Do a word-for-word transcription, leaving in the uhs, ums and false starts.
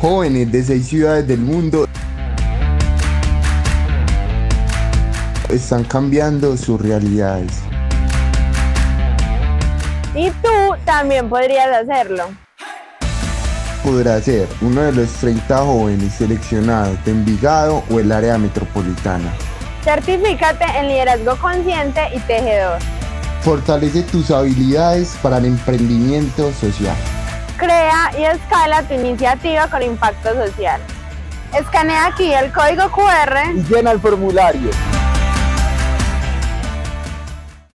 jóvenes de seis ciudades del mundo están cambiando sus realidades. Y tú también podrías hacerlo. Podrás ser uno de los treinta jóvenes seleccionados de Envigado o el área metropolitana. Certifícate en liderazgo consciente y tejedor. Fortalece tus habilidades para el emprendimiento social. Crea y escala tu iniciativa con impacto social. Escanea aquí el código cu erre y llena el formulario.